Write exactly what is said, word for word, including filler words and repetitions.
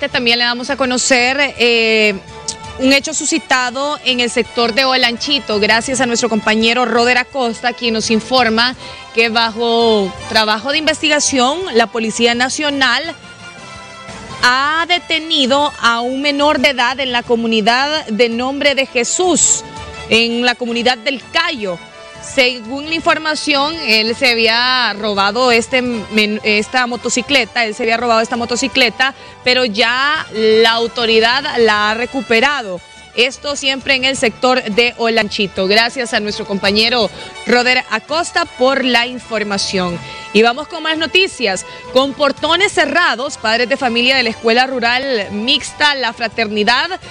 Igualmente también le damos a conocer eh, un hecho suscitado en el sector de Olanchito, gracias a nuestro compañero Roder Acosta, quien nos informa que bajo trabajo de investigación la Policía Nacional ha detenido a un menor de edad en la comunidad de Nombre de Jesús, en la comunidad del Cayo. Según la información, él se había robado este, esta motocicleta, él se había robado esta motocicleta, pero ya la autoridad la ha recuperado. Esto siempre en el sector de Olanchito. Gracias a nuestro compañero Roder Acosta por la información. Y vamos con más noticias. Con portones cerrados, padres de familia de la Escuela Rural Mixta La Fraternidad